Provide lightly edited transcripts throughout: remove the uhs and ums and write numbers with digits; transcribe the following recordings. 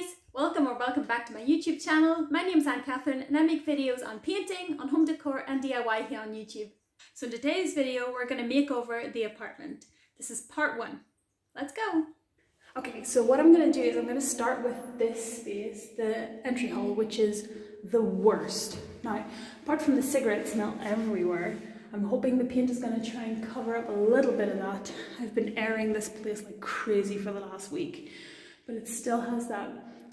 guys, welcome back to my YouTube channel. My name is Anne Catherine and I make videos on painting, on home decor and DIY here on YouTube. So in today's video we're going to make over the apartment. This is part one. Let's go! Okay, so what I'm going to do is I'm going to start with this space, the entry hall, which is the worst. Now, apart from the cigarette smell everywhere, I'm hoping the paint is going to try and cover up a little bit of that. I've been airing this place like crazy for the last week, but it still has that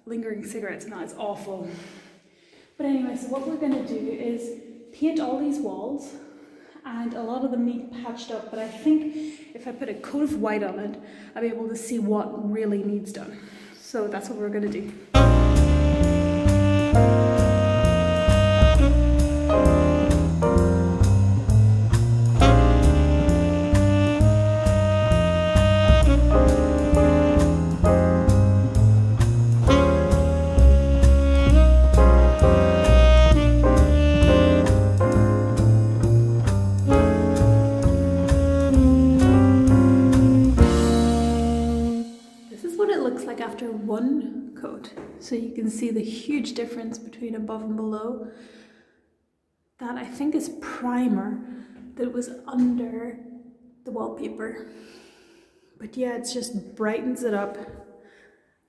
lingering cigarette smell. It's awful. But anyway, so what we're going to do is paint all these walls, and a lot of them need patched up, but I think if I put a coat of white on it, I'll be able to see what really needs done. So that's what we're going to do. After one coat, so you can see the huge difference between above and below. That I think is primer that was under the wallpaper, but yeah, it just brightens it up.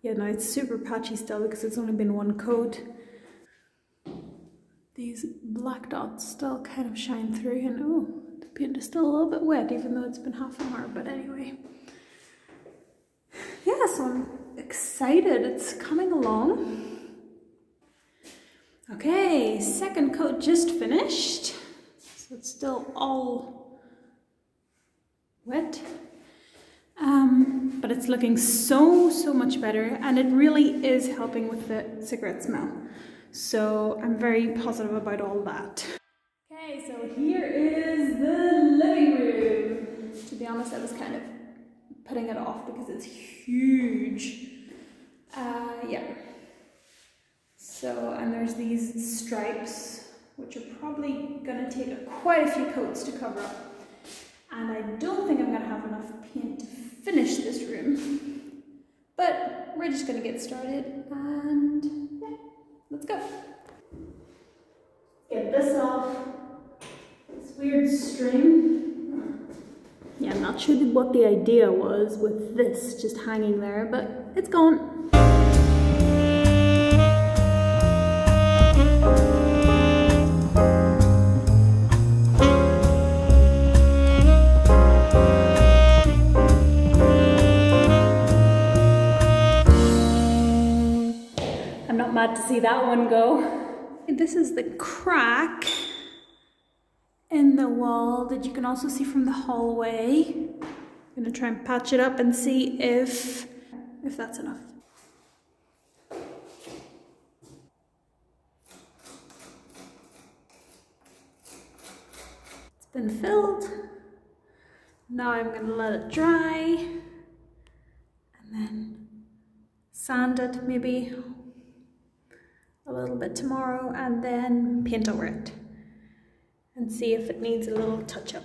Yeah, now it's super patchy still because it's only been one coat. These black dots still kind of shine through, and oh, the paint is still a little bit wet even though it's been half an hour, but anyway. Yeah, so I'm excited, it's coming along. Okay, second coat just finished, so it's still all wet, but it's looking so much better, and it really is helping with the cigarette smell, so I'm very positive about all that. Okay, so here is the living room. To be honest, I was kind of putting it off because it's huge. Yeah. So, and there's these stripes, which are probably gonna take quite a few coats to cover up. And I don't think I'm gonna have enough paint to finish this room. But we're just gonna get started and yeah, let's go. Get this off, this weird string. Yeah, I'm not sure what the idea was with this just hanging there, but it's gone. I'm not mad to see that one go. This is the crack in the wall that you can also see from the hallway. I'm gonna try and patch it up and see if that's enough. It's been filled. Now I'm gonna let it dry and then sand it maybe a little bit tomorrow and then paint over it and see if it needs a little touch-up.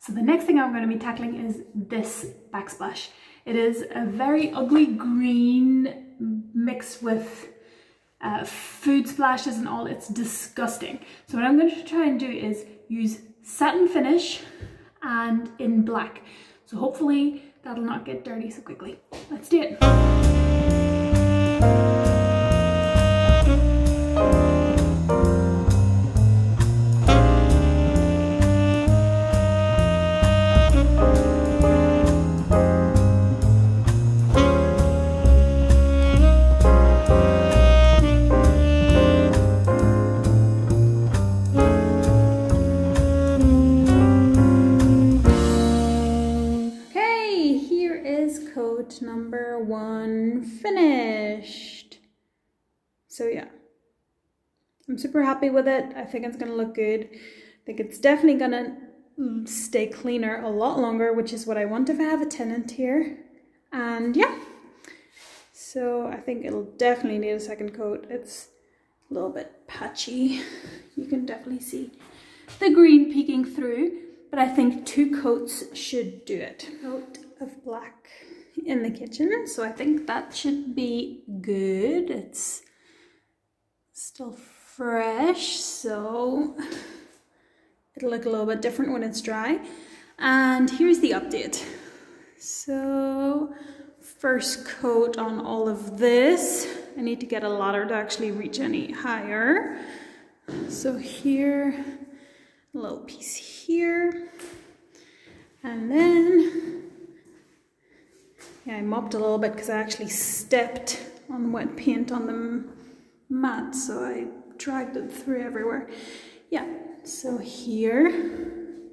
So the next thing I'm going to be tackling is this backsplash. It is a very ugly green mixed with food splashes and all. It's disgusting. So what I'm going to try and do is use satin finish and in black. So hopefully that'll not get dirty so quickly. Let's do it. Number one finished. So yeah, I'm super happy with it. I think it's gonna look good. I think it's definitely gonna stay cleaner a lot longer, which is what I want if I have a tenant here. And yeah, so I think it'll definitely need a second coat. It's a little bit patchy. You can definitely see the green peeking through, but I think two coats should do it. Coat of black in the kitchen, so I think that should be good. It's still fresh, so it'll look a little bit different when it's dry. And here's the update. So first coat on all of this. I need to get a ladder to actually reach any higher. So here, a little piece here, and then yeah, I mopped a little bit because I actually stepped on wet paint on the mat, so I dragged it through everywhere. Yeah, so here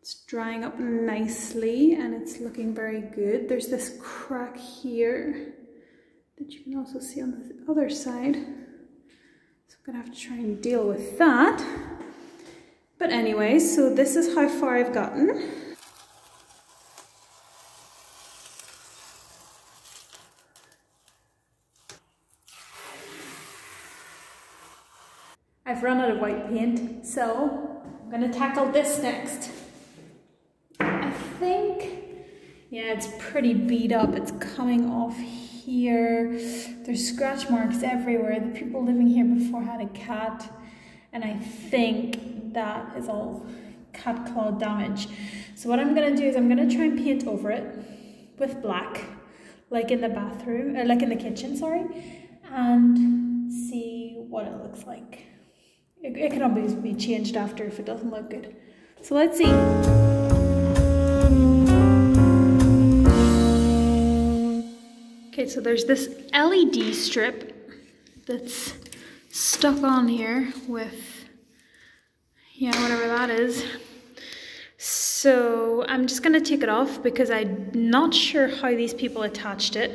it's drying up nicely and it's looking very good. There's this crack here that you can also see on the other side, so I'm gonna have to try and deal with that. But anyway, so this is how far I've gotten. I've run out of white paint, so I'm gonna tackle this next. I think, yeah, it's pretty beat up. It's coming off here. There's scratch marks everywhere. The people living here before had a cat, and I think that is all cat claw damage. So what I'm gonna do is I'm gonna try and paint over it with black, like in the bathroom, or like in the kitchen, sorry, and see what it looks like. It can always be changed after if it doesn't look good. So let's see. Okay, so there's this LED strip that's stuck on here with, yeah, whatever that is. So I'm just gonna take it off because I'm not sure how these people attached it,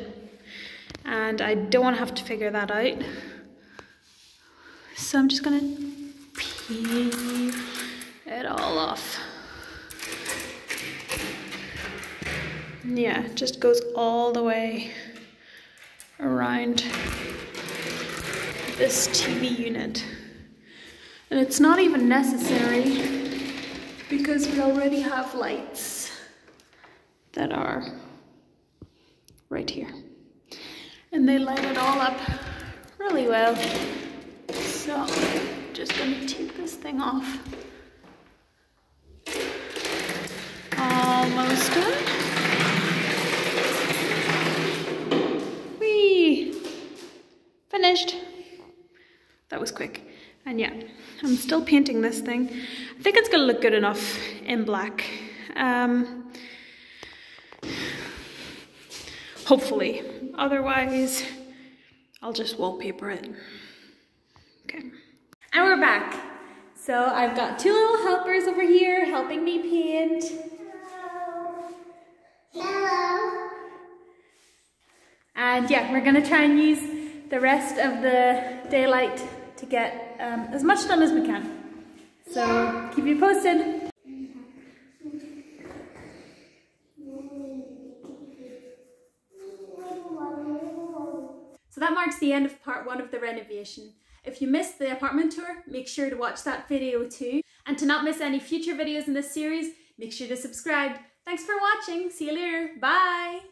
and I don't wanna have to figure that out. So I'm just gonna peel it all off. Yeah, it just goes all the way around this TV unit, and it's not even necessary because we already have lights that are right here, and they light it all up really well. So I'm just going to take this thing off. Almost done. Finished. That was quick. And yeah, I'm still painting this thing. I think it's gonna look good enough in black, hopefully. Otherwise I'll just wallpaper it. Okay, and we're back. So I've got two little helpers over here helping me paint. Hello. And yeah, we're gonna try and use the rest of the daylight to get as much done as we can. So yeah, keep you posted. So that marks the end of part one of the renovation. If you missed the apartment tour, make sure to watch that video too. And to not miss any future videos in this series, make sure to subscribe. Thanks for watching. See you later. Bye.